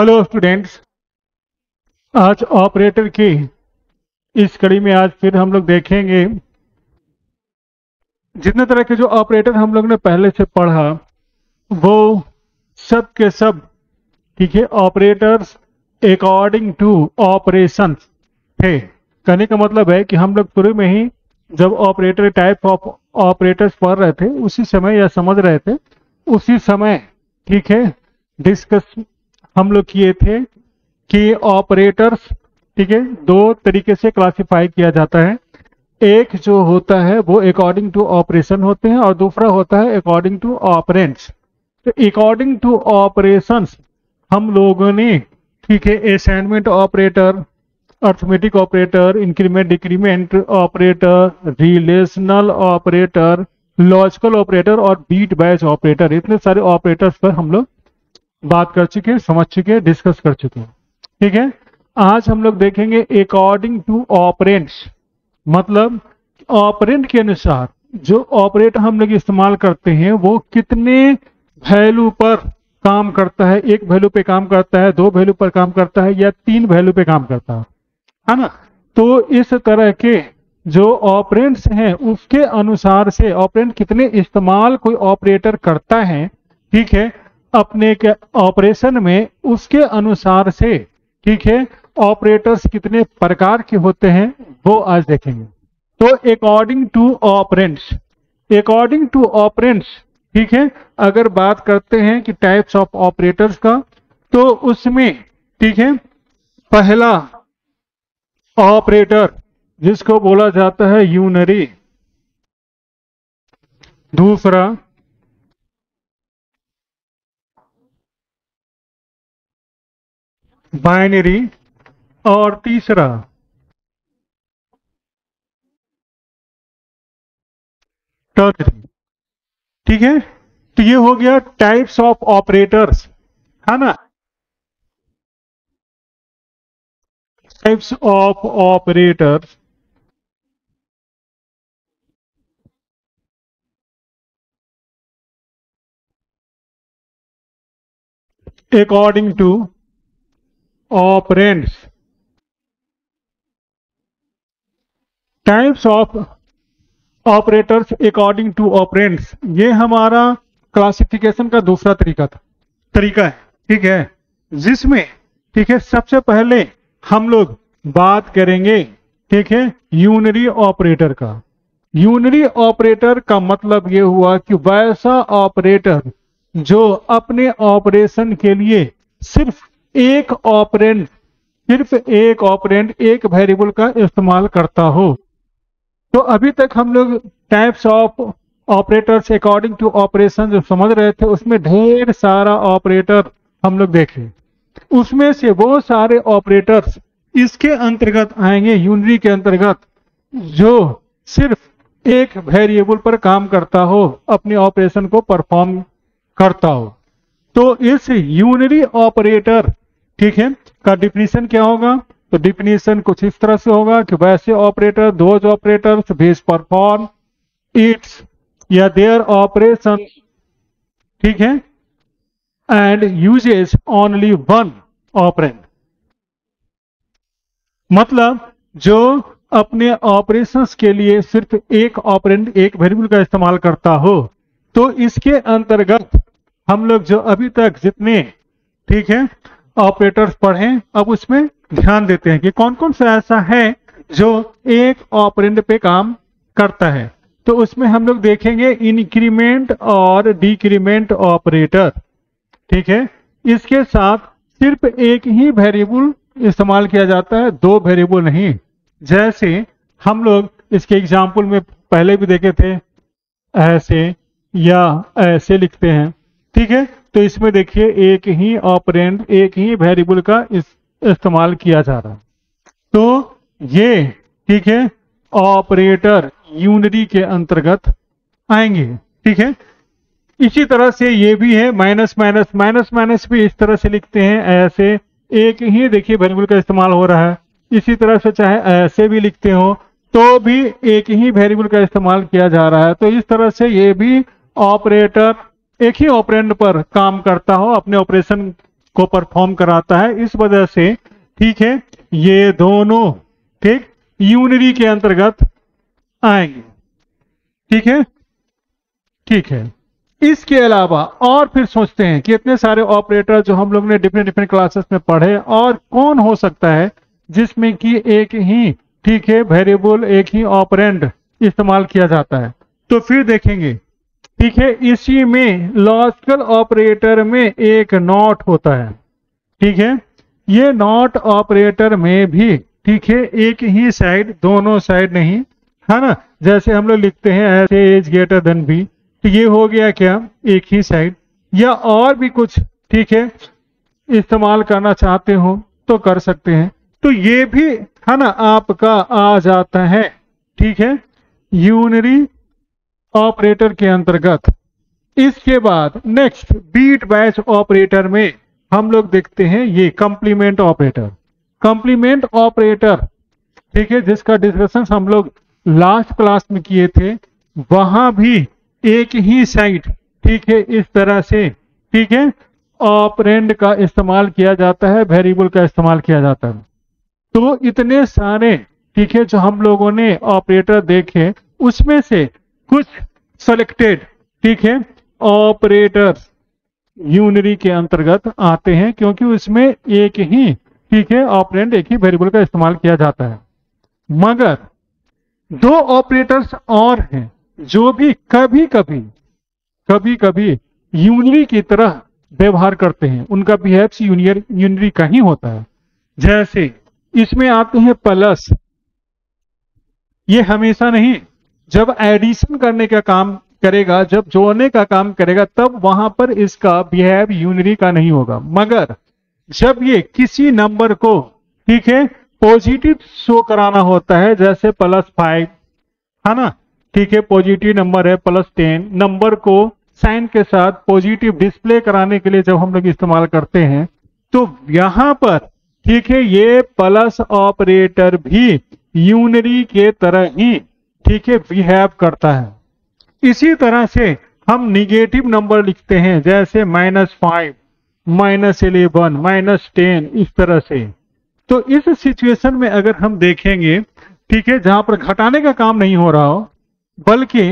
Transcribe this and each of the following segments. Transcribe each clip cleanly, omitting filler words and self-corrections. Hello students, आज operator की इस कड़ी में आज फिर हम लोग देखेंगे जितने तरह के जो ऑपरेटर हम लोग ने पहले से पढ़ा वो सब के सब, ठीक है, ऑपरेटर्स अकॉर्डिंग टू ऑपरेशंस थे। कहने का मतलब है कि हम लोग शुरू में ही जब ऑपरेटर टाइप ऑफ ऑपरेटर्स पढ़ रहे थे उसी समय या समझ रहे थे उसी समय, ठीक है, डिस्कस हम लोग किए थे कि ऑपरेटर्स, ठीक है, दो तरीके से क्लासिफाई किया जाता है। एक जो होता है वो अकॉर्डिंग टू ऑपरेशन होते हैं और दूसरा होता है अकॉर्डिंग टू ऑपरेंड्स। तो अकॉर्डिंग टू ऑपरेशंस हम लोगों ने, ठीक है, assignment operator, arithmetic operator, increment decrement operator, relational operator, logical operator और बीट बैच ऑपरेटर, इतने सारे ऑपरेटर्स पर हम लोग बात कर चुके हैं, समझ चुके हैं, डिस्कस कर चुके हैं, ठीक है। आज हम लोग देखेंगे अकॉर्डिंग टू ऑपरेंड्स, मतलब ऑपरेंड के अनुसार जो ऑपरेटर हम लोग इस्तेमाल करते हैं वो कितने वैल्यू पर काम करता है। एक वैल्यू पे काम करता है, दो वैल्यू पर काम करता है या तीन वैल्यू पे काम करता है ना। तो इस तरह के जो ऑपरेंड्स हैं उसके अनुसार से ऑपरेंड कितने इस्तेमाल कोई ऑपरेटर करता है, ठीक है, अपने के ऑपरेशन में, उसके अनुसार से, ठीक है, ऑपरेटर्स कितने प्रकार के होते हैं वो आज देखेंगे। तो according to operands, according to operands, ठीक है, अगर बात करते हैं कि टाइप्स ऑफ ऑपरेटर्स का, तो उसमें, ठीक है, पहला ऑपरेटर जिसको बोला जाता है यूनरी, दूसरा बाइनरी और तीसरा टर्नरी, ठीक है। तो ये हो गया टाइप्स ऑफ ऑपरेटर्स, है ना, types of operators. According to operands, types of operators according to operands, ये हमारा क्लासिफिकेशन का दूसरा तरीका है, ठीक है, जिसमें, ठीक है, सबसे पहले हम लोग बात करेंगे, ठीक है, यूनरी ऑपरेटर का। यूनरी ऑपरेटर का मतलब ये हुआ कि वैसा ऑपरेटर जो अपने ऑपरेशन के लिए सिर्फ एक ऑपरेंड, एक वेरिएबल का इस्तेमाल करता हो। तो अभी तक हम लोग types of operators according to operation जो समझ रहे थे उसमें ढेर सारा ऑपरेटर हम लोग देखे, उसमें से वो सारे ऑपरेटर्स इसके अंतर्गत आएंगे, यूनरी के अंतर्गत, जो सिर्फ एक वेरिएबल पर काम करता हो, अपने ऑपरेशन को परफॉर्म करता हो। तो इस यूनरी ऑपरेटर, ठीक है, का डिफिनीशन क्या होगा? तो डिफिनीशन कुछ इस तरह से होगा कि वैसे operator, those operators which perform its या देयर ऑपरेशन, ठीक है, and uses only one operand, मतलब जो अपने ऑपरेशंस के लिए सिर्फ एक ऑपरेंड, एक वेरिएबल का इस्तेमाल करता हो। तो इसके अंतर्गत हम लोग जो अभी तक जितने, ठीक है, ऑपरेटर्स पढ़े, अब उसमें ध्यान देते हैं कि कौन कौन सा ऐसा है जो एक ऑपरेंड पे काम करता है। तो उसमें हम लोग देखेंगे इंक्रीमेंट और डिक्रीमेंट ऑपरेटर, ठीक है, इसके साथ सिर्फ एक ही वेरिएबल इस्तेमाल किया जाता है, दो वेरिएबल नहीं, जैसे हम लोग इसके एग्जाम्पल में पहले भी देखे थे, ऐसे या ऐसे लिखते हैं, ठीक है। तो इसमें देखिए एक ही ऑपरेंड, एक ही वेरिएबल का इस्तेमाल किया जा रहा है। तो ये, ठीक है, ऑपरेटर यूनरी के अंतर्गत आएंगे, ठीक है। इसी तरह से ये भी है माइनस माइनस, माइनस माइनस भी इस तरह से लिखते हैं, ऐसे एक ही, देखिए, वेरिएबल का इस्तेमाल हो रहा है। इसी तरह से चाहे ऐसे भी लिखते हो तो भी एक ही वेरिएबल का इस्तेमाल किया जा रहा है। तो इस तरह से ये भी ऑपरेटर एक ही ऑपरेंड पर काम करता हो, अपने ऑपरेशन को परफॉर्म कराता है। इस वजह से ठीक है ये दोनों ठीक यूनरी के अंतर्गत आएंगे। ठीक है, ठीक है। इसके अलावा और फिर सोचते हैं कि इतने सारे ऑपरेटर जो हम लोग ने डिफरेंट डिफरेंट क्लासेस में पढ़े, और कौन हो सकता है जिसमें कि एक ही ठीक है वेरिएबल, एक ही ऑपरेंड इस्तेमाल किया जाता है। तो फिर देखेंगे ठीक है इसी में लॉजिकल ऑपरेटर में एक नॉट होता है। ठीक है, ये नॉट ऑपरेटर में भी ठीक है एक ही साइड, दोनों साइड नहीं है ना। जैसे हम लोग लिखते हैं ऐसे एज ग्रेटर देन बी, तो ये हो गया क्या एक ही साइड, या और भी कुछ ठीक है इस्तेमाल करना चाहते हो तो कर सकते हैं। तो ये भी है ना आपका आ जाता है ठीक है यूनरी ऑपरेटर के अंतर्गत। इसके बाद नेक्स्ट बीट बैच ऑपरेटर में हम लोग देखते हैं ये कंप्लीमेंट ऑपरेटर। कंप्लीमेंट ऑपरेटर ठीक है जिसका डिस्कशन हम लोग लास्ट क्लास में किए थे, वहां भी एक ही साइड ठीक है इस तरह से ठीक है ऑपरेंड का इस्तेमाल किया जाता है, वेरिएबल का इस्तेमाल किया जाता है। तो इतने सारे ठीक है जो हम लोगों ने ऑपरेटर देखे, उसमें से कुछ सेलेक्टेड ठीक है ऑपरेटर यूनरी के अंतर्गत आते हैं, क्योंकि उसमें एक ही ठीक है ऑपरेंड, एक ही वेरिएबल का इस्तेमाल किया जाता है। मगर दो ऑपरेटर्स और हैं जो भी कभी कभी यूनरी की तरह व्यवहार करते हैं, उनका बिहेव्स यूनरी का ही होता है। जैसे इसमें आते हैं प्लस, ये हमेशा नहीं, जब एडिशन करने का काम करेगा, जब जोड़ने का काम करेगा, तब वहां पर इसका बिहेव यूनरी का नहीं होगा। मगर जब ये किसी नंबर को ठीक है पॉजिटिव शो कराना होता है, जैसे +5 है ना ठीक है पॉजिटिव नंबर है, +10 नंबर को साइन के साथ पॉजिटिव डिस्प्ले कराने के लिए जब हम लोग इस्तेमाल करते हैं, तो यहां पर ठीक है ये प्लस ऑपरेटर भी यूनरी के तरह ही ठीक है बिहेव करता है। इसी तरह से हम निगेटिव नंबर लिखते हैं, जैसे -5, -11, -10, इस तरह से। तो इस सिचुएशन में अगर हम देखेंगे ठीक है जहां पर घटाने का काम नहीं हो रहा हो, बल्कि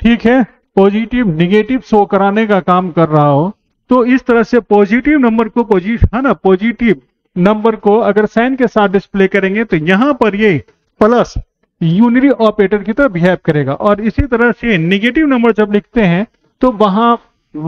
ठीक है पॉजिटिव निगेटिव शो कराने का काम कर रहा हो, तो इस तरह से पॉजिटिव नंबर को पॉजिटिव नंबर को अगर साइन के साथ डिस्प्ले करेंगे, तो यहां पर ये प्लस यूनरी ऑपरेटर की तरह बिहेव करेगा। और इसी तरह से निगेटिव नंबर जब लिखते हैं, तो वहां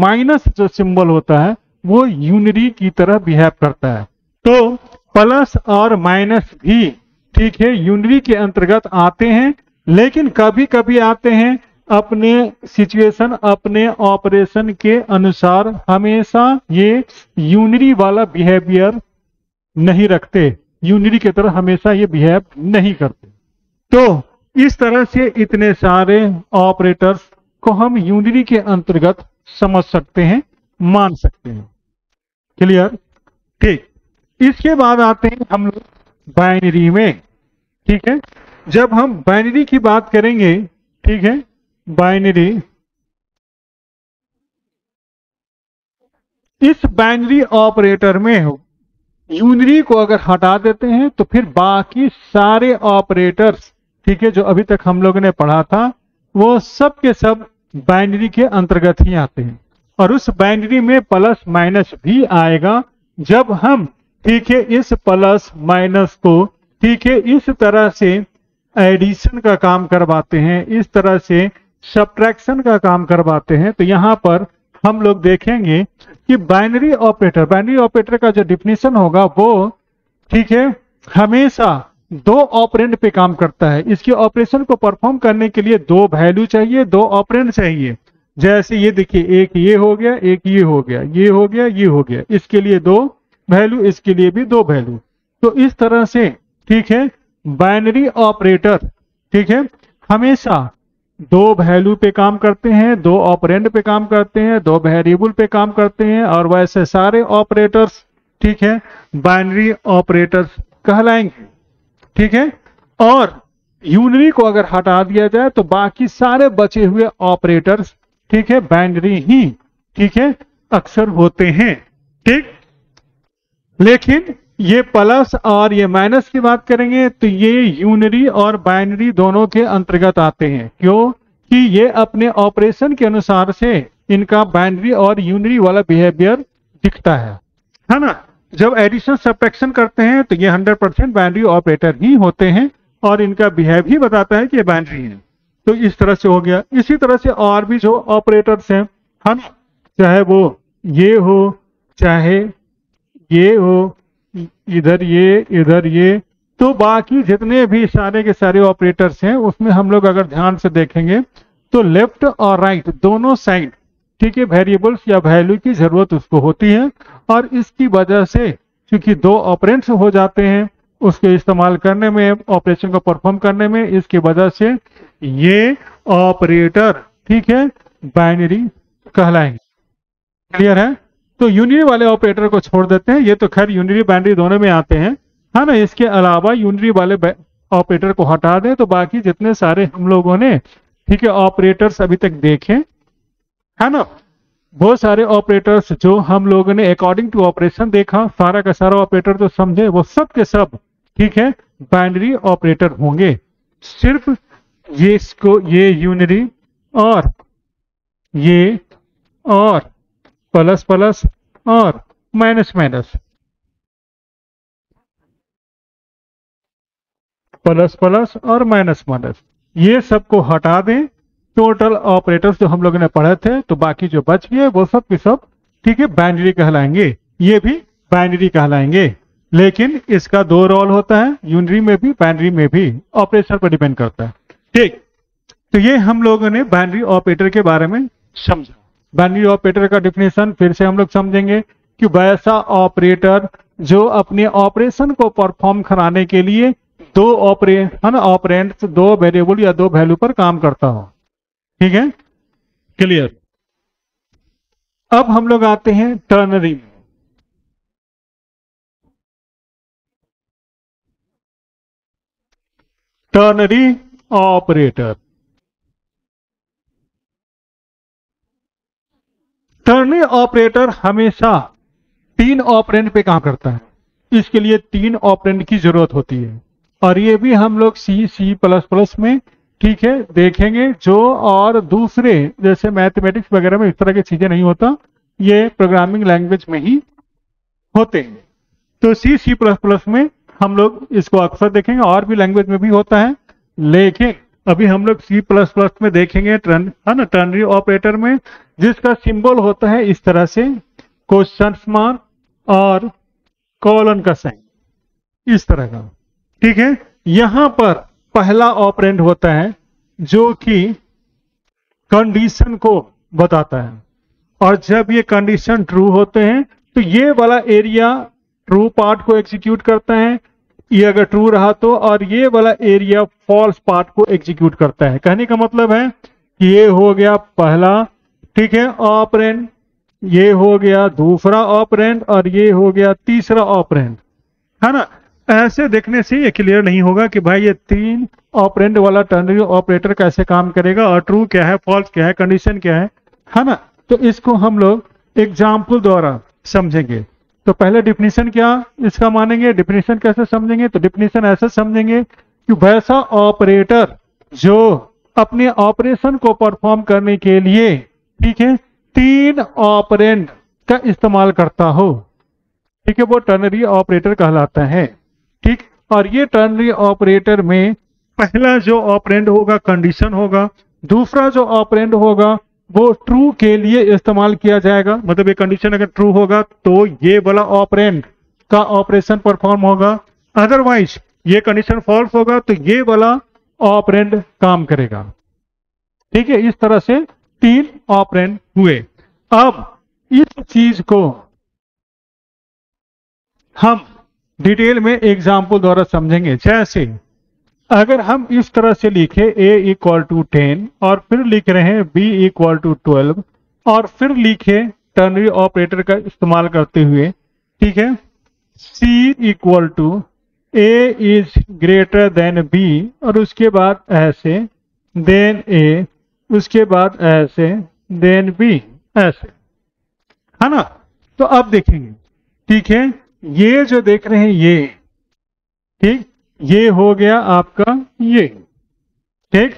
माइनस जो सिंबल होता है वो यूनरी की तरह बिहेव करता है। तो प्लस और माइनस भी ठीक है यूनरी के अंतर्गत आते हैं, लेकिन कभी कभी आते हैं अपने सिचुएशन, अपने ऑपरेशन के अनुसार। हमेशा ये यूनरी वाला बिहेवियर नहीं रखते, यूनरी की तरह हमेशा ये बिहेव नहीं करते। तो इस तरह से इतने सारे ऑपरेटर्स को हम यूनरी के अंतर्गत समझ सकते हैं, मान सकते हैं। क्लियर? ठीक। इसके बाद आते हैं हम लोग बाइनरी में। ठीक है, जब हम बाइनरी की बात करेंगे ठीक है बाइनरी, इस बाइनरी ऑपरेटर में यूनरी को अगर हटा देते हैं, तो फिर बाकी सारे ऑपरेटर्स ठीक है जो अभी तक हम लोगों ने पढ़ा था, वो सब के सब बाइनरी के अंतर्गत ही आते हैं। और उस बाइनरी में प्लस माइनस भी आएगा। जब हम ठीक है इस प्लस माइनस को ठीक है इस तरह से एडिशन का काम करवाते हैं, इस तरह से सब्ट्रैक्शन का काम करवाते हैं, तो यहाँ पर हम लोग देखेंगे कि बाइनरी ऑपरेटर का जो डिफिनेशन होगा वो ठीक है हमेशा दो ऑपरेंड पे काम करता है। इसके ऑपरेशन को परफॉर्म करने के लिए दो वैल्यू चाहिए, दो ऑपरेंड चाहिए। जैसे ये देखिए, एक ये हो गया, एक ये हो गया, ये हो गया, ये हो गया, इसके लिए दो वैल्यू, इसके लिए भी दो वैल्यू। तो इस तरह से ठीक है बाइनरी ऑपरेटर ठीक है हमेशा दो वैल्यू पे काम करते हैं, दो ऑपरेंड पे काम करते हैं, दो वेरिएबल पे काम करते हैं, और वैसे सारे ऑपरेटर्स ठीक है बाइनरी ऑपरेटर्स कहलाएंगे। ठीक है, और यूनरी को अगर हटा दिया जाए, तो बाकी सारे बचे हुए ऑपरेटर्स ठीक है बाइनरी ही ठीक है अक्सर होते हैं। ठीक, लेकिन ये प्लस और ये माइनस की बात करेंगे तो ये यूनरी और बाइनरी दोनों के अंतर्गत आते हैं, क्योंकि ये अपने ऑपरेशन के अनुसार से इनका बाइनरी और यूनरी वाला बिहेवियर दिखता है ना। जब एडिशन सब्ट्रैक्शन करते हैं तो ये 100% बाइनरी ऑपरेटर ही होते हैं और इनका बिहेव ही बताता है कि ये बाइनरी है। तो इस तरह से हो गया। इसी तरह से और भी जो ऑपरेटर्स हैं है ना, चाहे वो ये हो, चाहे ये हो, इधर ये, इधर ये, तो बाकी जितने भी सारे के सारे ऑपरेटर्स हैं उसमें हम लोग अगर ध्यान से देखेंगे तो लेफ्ट और राइट दोनों साइड ठीक है वेरिएबल्स या वैल्यू की जरूरत उसको होती है, और इसकी वजह से क्योंकि दो ऑपरेंट्स हो जाते हैं उसके इस्तेमाल करने में, ऑपरेशन को परफॉर्म करने में, इसकी वजह से ये ऑपरेटर ठीक है बाइनरी कहलाएंगे। क्लियर है? तो यूनरी वाले ऑपरेटर को छोड़ देते हैं, ये तो खैर यूनरी बाइनरी दोनों में आते हैं है ना। इसके अलावा यूनरी वाले ऑपरेटर को हटा दें तो बाकी जितने सारे हम लोगों ने ठीक है ऑपरेटर्स अभी तक देखे है ना, बहुत सारे ऑपरेटर्स जो हम लोगों ने अकॉर्डिंग टू ऑपरेशन देखा, सारा का सारा ऑपरेटर तो समझे, वो सब के सब ठीक है बाइनरी ऑपरेटर होंगे। सिर्फ ये इसको ये यूनरी और ये और प्लस प्लस और माइनस माइनस, प्लस प्लस और माइनस माइनस, ये सबको हटा दें टोटल ऑपरेटर्स जो हम लोगों ने पढ़े थे, तो बाकी जो बच गए वो सब के सब ठीक है बाइनरी कहलाएंगे, ये भी बाइनरी कहलाएंगे। लेकिन इसका दो रोल होता है, यूनरी में भी बाइनरी में भी, ऑपरेशन पर डिपेंड करता है ठीक। तो ये हम लोगों ने बाइनरी ऑपरेटर के बारे में समझा। बाइनरी ऑपरेटर का डिफिनेशन फिर से हम लोग समझेंगे कि वैसा ऑपरेटर जो अपने ऑपरेशन को परफॉर्म कराने के लिए दो ऑपरेंट्स, दो वेरिएबल या दो वैल्यू पर काम करता हो ठीक है। क्लियर? अब हम लोग आते हैं टर्नरी में। टर्नरी ऑपरेटर, टर्नरी ऑपरेटर हमेशा तीन ऑपरेंट पे काम करता है, इसके लिए तीन ऑपरेंट की जरूरत होती है, और ये भी हम लोग C++ में ठीक है देखेंगे, जो और दूसरे जैसे मैथमेटिक्स वगैरह में इस तरह की चीजें नहीं होता, ये प्रोग्रामिंग लैंग्वेज में ही होते हैं। तो C++ में हम लोग इसको अक्सर देखेंगे, और भी लैंग्वेज में भी होता है, लेकिन अभी हम लोग C++ में देखेंगे टर्नरी ऑपरेटर में, जिसका सिंबल होता है इस तरह से क्वेश्चन मार्क और कॉलन का साइन इस तरह का ठीक है। यहां पर पहला ऑपरेंट होता है जो कि कंडीशन को बताता है, और जब ये कंडीशन ट्रू होते हैं तो ये वाला एरिया ट्रू पार्ट को एग्जीक्यूट करता है, ये अगर ट्रू रहा तो, और ये वाला एरिया फॉल्स पार्ट को एग्जीक्यूट करता है। कहने का मतलब है कि ये हो गया पहला ठीक है ऑपरेंट, ये हो गया दूसरा ऑपरेंट, और ये हो गया तीसरा ऑपरेंट है ना। ऐसे देखने से ये क्लियर नहीं होगा कि भाई ये तीन ऑपरेंट वाला टर्नरी ऑपरेटर कैसे काम करेगा, और ट्रू क्या है, फॉल्स क्या है, कंडीशन क्या है ना। तो इसको हम लोग एग्जाम्पल द्वारा समझेंगे। तो पहले डिफिनेशन क्या इसका मानेंगे, डिफिनेशन कैसे समझेंगे, तो डिफिनेशन ऐसे समझेंगे कि वैसा ऑपरेटर जो अपने ऑपरेशन को परफॉर्म करने के लिए ठीक है तीन ऑपरेंट का इस्तेमाल करता हो ठीक है, वो टर्नरी ऑपरेटर कहलाता है ठीक। और ये टर्नरी ऑपरेटर में पहला जो ऑपरेंट होगा कंडीशन होगा, दूसरा जो ऑपरेंट होगा वो ट्रू के लिए इस्तेमाल किया जाएगा, मतलब ये कंडीशन अगर ट्रू होगा तो ये वाला ऑपरेंट का ऑपरेशन परफॉर्म होगा, अदरवाइज ये कंडीशन फॉल्स होगा तो ये वाला ऑपरेंट काम करेगा ठीक है। इस तरह से तीन ऑपरेंट हुए। अब इस चीज को हम डिटेल में एग्जाम्पल द्वारा समझेंगे। जैसे अगर हम इस तरह से लिखे A = 10 और फिर लिख रहे हैं B = 12 और फिर लिखे टर्नरी ऑपरेटर का इस्तेमाल करते हुए ठीक है C = A > B और उसके बाद ऐसे देन A, उसके बाद ऐसे देन B, ऐसे है ना। तो अब देखेंगे ठीक है ये जो देख रहे हैं ये, ठीक, ये हो गया आपका ये, ठीक,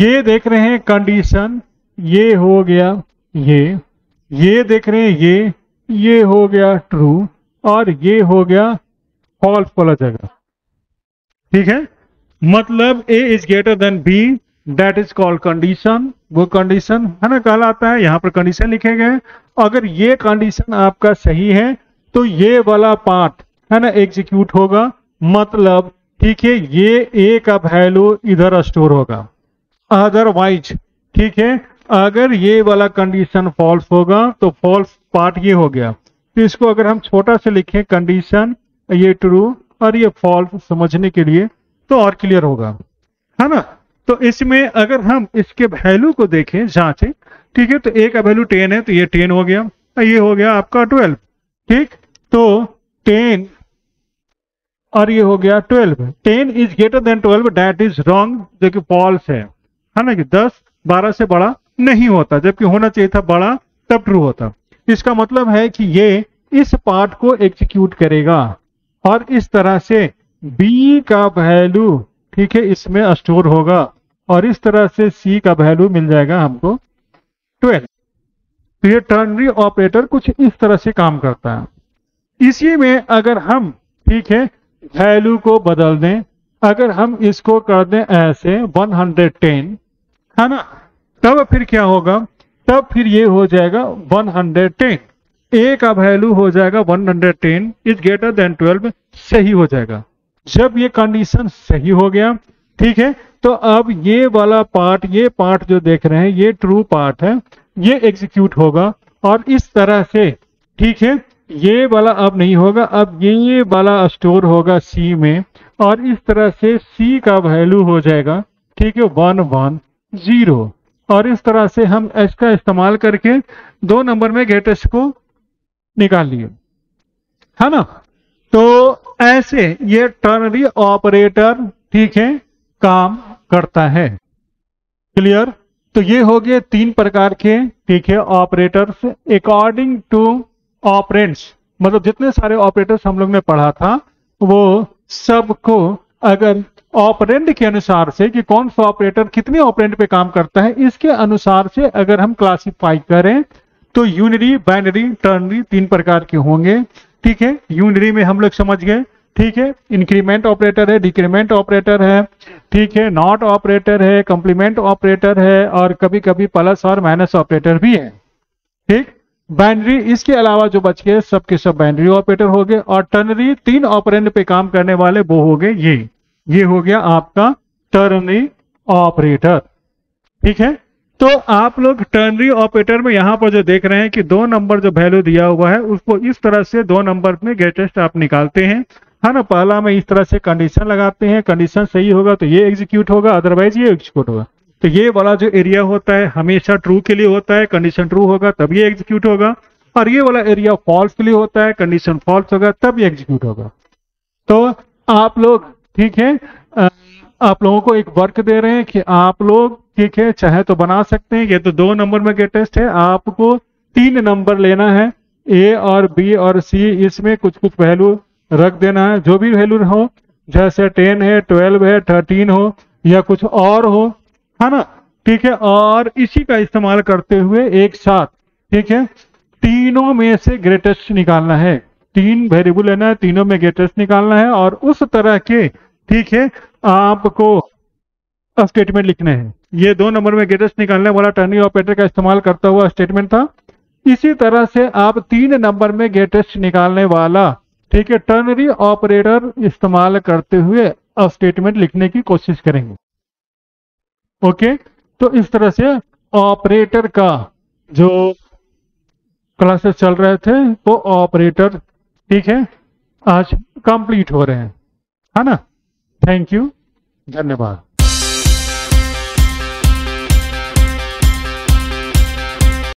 ये देख रहे हैं कंडीशन, ये हो गया ये देख रहे हैं ये हो गया ट्रू और ये हो गया फॉल्स वाला जगह, ठीक है। मतलब A is greater than B, that is called condition, वो कंडीशन है ना कहलाता है। यहाँ पर कंडीशन लिखे गए। अगर ये कंडीशन आपका सही है तो ये वाला पार्ट है ना एग्जीक्यूट होगा, मतलब ठीक है ये ए का वैल्यू इधर स्टोर होगा। अदरवाइज ठीक है अगर ये वाला कंडीशन फॉल्स होगा तो फॉल्स पार्ट ये हो गया। तो इसको अगर हम छोटा से लिखें कंडीशन ये ट्रू और ये फॉल्स समझने के लिए तो और क्लियर होगा, है ना। तो इसमें अगर हम इसके वैल्यू को देखें जांचें, ठीक है, तो ए का वैल्यू 10 है तो ये 10 हो गया, ये हो गया आपका 12, ठीक। तो 10 और ये हो गया 12, 10 is greater than 12 that is wrong, जो कि फॉल्स है ना, कि 10 12 से बड़ा नहीं होता, जबकि होना चाहिए था बड़ा तब ट्रू होता। इसका मतलब है कि ये इस पार्ट को एग्जीक्यूट करेगा और इस तरह से बी का वैल्यू ठीक है इसमें स्टोर होगा और इस तरह से सी का वैल्यू मिल जाएगा हमको 12। तो ये टर्नरी ऑपरेटर कुछ इस तरह से काम करता है। इसी में अगर हम ठीक है वैल्यू को बदल दें, अगर हम इसको कर दें ऐसे 110 है ना, तब फिर क्या होगा, तब फिर ये हो जाएगा 110, ए का वैल्यू हो जाएगा 110 इज ग्रेटर देन 12 सही हो जाएगा। जब ये कंडीशन सही हो गया, ठीक है, तो अब ये वाला पार्ट, ये पार्ट जो देख रहे हैं ये ट्रू पार्ट है, ये एग्जीक्यूट होगा और इस तरह से ठीक है ये वाला अब नहीं होगा, अब ये वाला स्टोर होगा सी में और इस तरह से सी का वैल्यू हो जाएगा ठीक है 110 और इस तरह से हम इसका इस्तेमाल करके दो नंबर में ग्रेटेस्ट को निकाल लिए, है ना। तो ऐसे ये टर्नरी ऑपरेटर ठीक है काम करता है, क्लियर। तो ये हो गए तीन प्रकार के ठीक है ऑपरेटर्स अकॉर्डिंग टू ऑपरेंड्स, मतलब जितने सारे ऑपरेटर्स हम लोग ने पढ़ा था वो सबको अगर ऑपरेंड के अनुसार से कि कौन सा ऑपरेटर कितने ऑपरेंड पे काम करता है इसके अनुसार से अगर हम क्लासिफाई करें तो यूनरी, बाइनरी, टर्नरी तीन प्रकार के होंगे, ठीक है। यूनरी में हम लोग समझ गए, ठीक है, इंक्रीमेंट ऑपरेटर है, डिक्रीमेंट ऑपरेटर है, ठीक है, नॉट ऑपरेटर है, कॉम्प्लीमेंट ऑपरेटर है और कभी कभी प्लस और माइनस ऑपरेटर भी है, ठीक। बाइनरी इसके अलावा जो बच गए सब के सब बाइनरी ऑपरेटर हो गए और टर्नरी तीन ऑपरेंड पे काम करने वाले वो हो गए ये हो गया आपका टर्नरी ऑपरेटर, ठीक है। तो आप लोग टर्नरी ऑपरेटर में यहाँ पर जो देख रहे हैं कि दो नंबर जो वैल्यू दिया हुआ है उसको इस तरह से दो नंबर में ग्रेटेस्ट आप निकालते हैं, है ना। पहला में इस तरह से कंडीशन लगाते हैं, कंडीशन सही होगा तो ये एग्जीक्यूट होगा, अदरवाइज ये एग्जीक्यूट होगा। तो ये वाला जो एरिया होता है हमेशा ट्रू के लिए होता है, कंडीशन ट्रू होगा तब ये एग्जीक्यूट होगा, और ये वाला एरिया फॉल्स के लिए होता है, कंडीशन फॉल्स होगा तब ये एग्जीक्यूट होगा। तो आप लोग ठीक है आप लोगों को एक वर्क दे रहे हैं कि आप लोग ठीक है चाहे तो बना सकते हैं, ये तो दो नंबर में ग्रेटेस्ट है, आपको तीन नंबर लेना है, ए और बी और सी, इसमें कुछ कुछ वैल्यू रख देना है, जो भी वैल्यू हो, जैसे 10 है, 12 है, 13 हो या कुछ और हो, है ना, ठीक है। और इसी का इस्तेमाल करते हुए एक साथ ठीक है तीनों में से ग्रेटेस्ट निकालना है, तीन वेरिएबल लेना है, तीनों में ग्रेटेस्ट निकालना है और उस तरह के ठीक है आपको स्टेटमेंट लिखने हैं। ये दो नंबर में ग्रेटेस्ट निकालने वाला टर्नरी ऑपरेटर का इस्तेमाल करता हुआ स्टेटमेंट था। इसी तरह से आप तीन नंबर में ग्रेटेस्ट निकालने वाला ठीक है टर्नरी ऑपरेटर इस्तेमाल करते हुए स्टेटमेंट लिखने की कोशिश करेंगे, ओके। तो इस तरह से ऑपरेटर का जो क्लासेस चल रहे थे वो ऑपरेटर ठीक है आज कंप्लीट हो रहे हैं, है ना। थैंक यू, धन्यवाद।